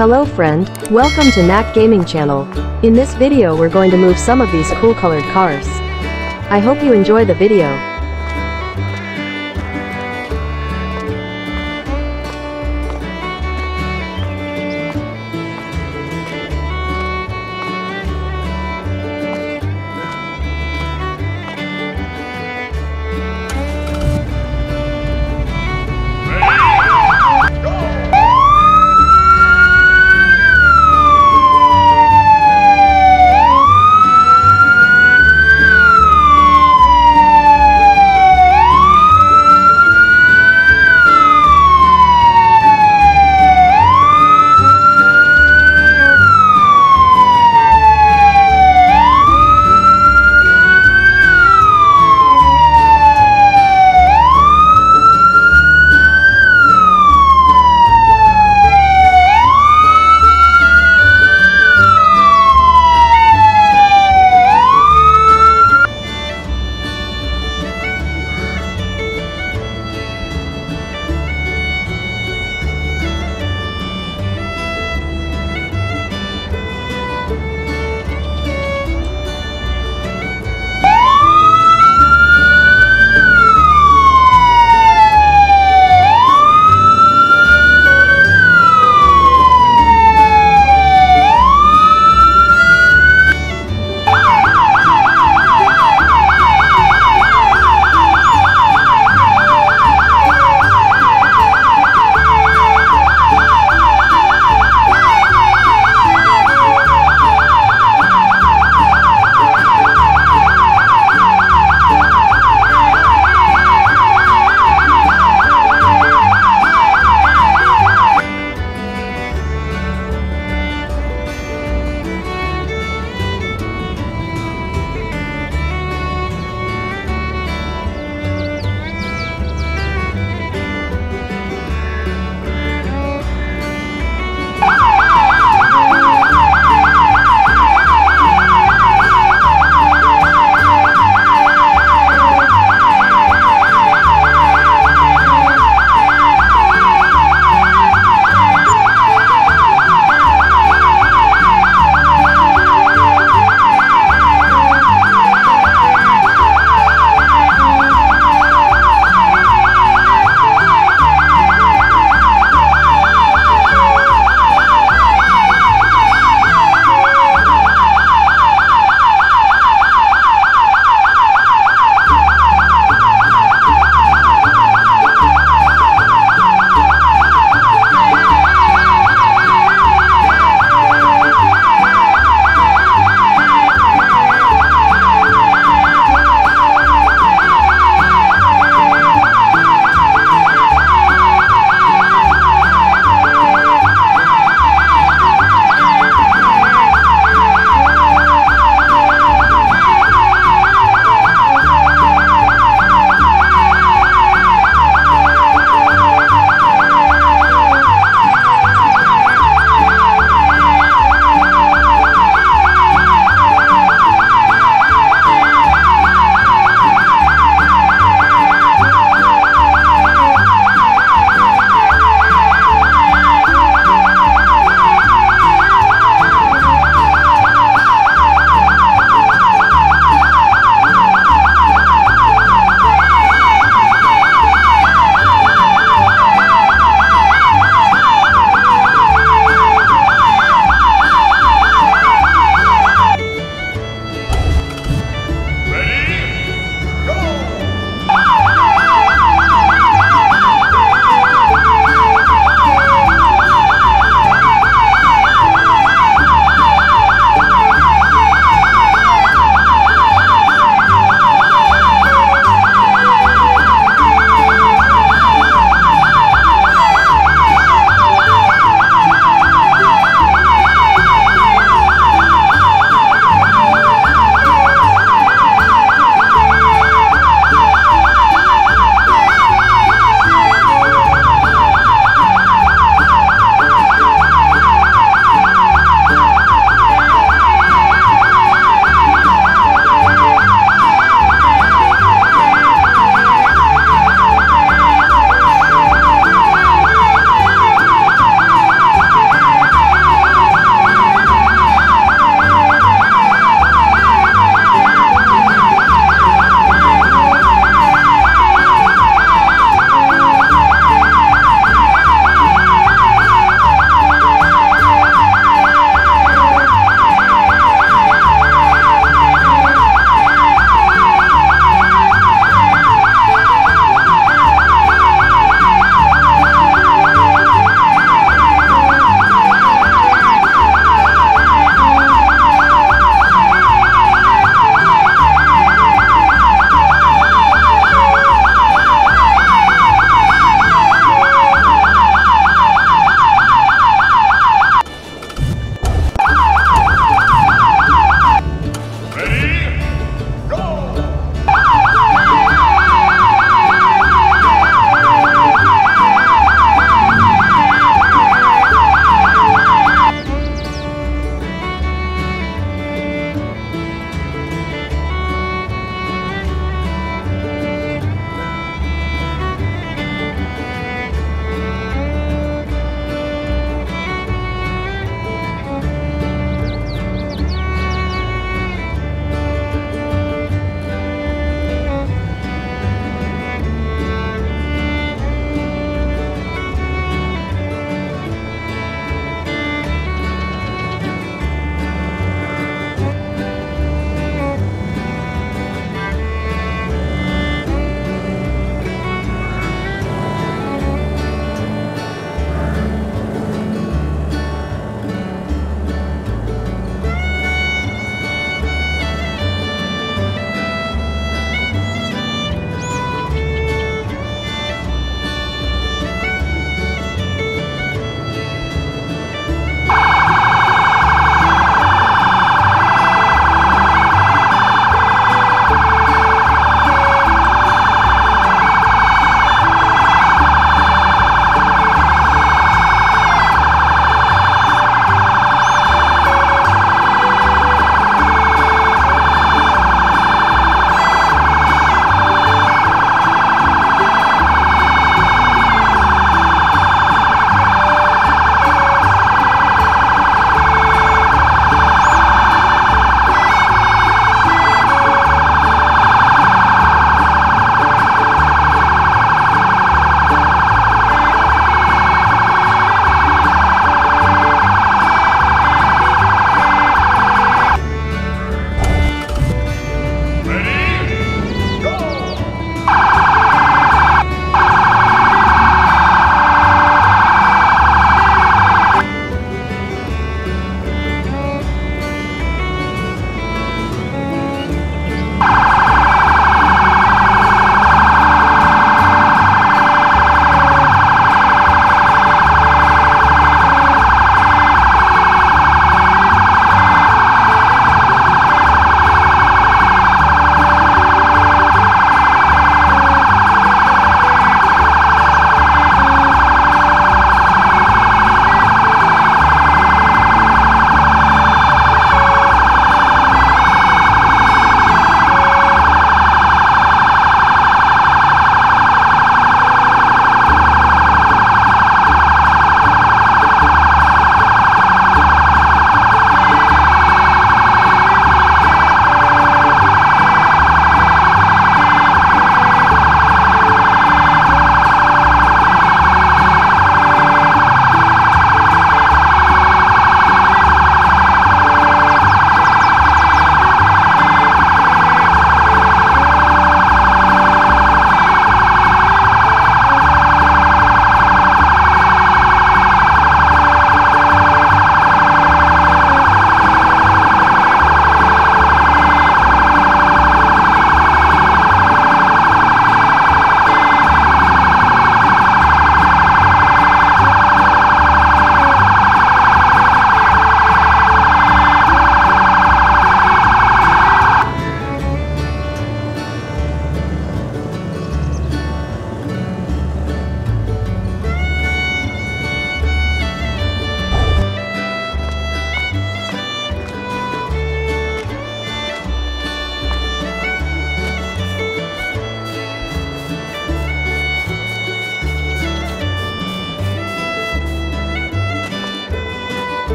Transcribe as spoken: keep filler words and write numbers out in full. Hello friend, welcome to Nack Gaming Channel. In this video we're going to move some of these cool colored cars. I hope you enjoy the video.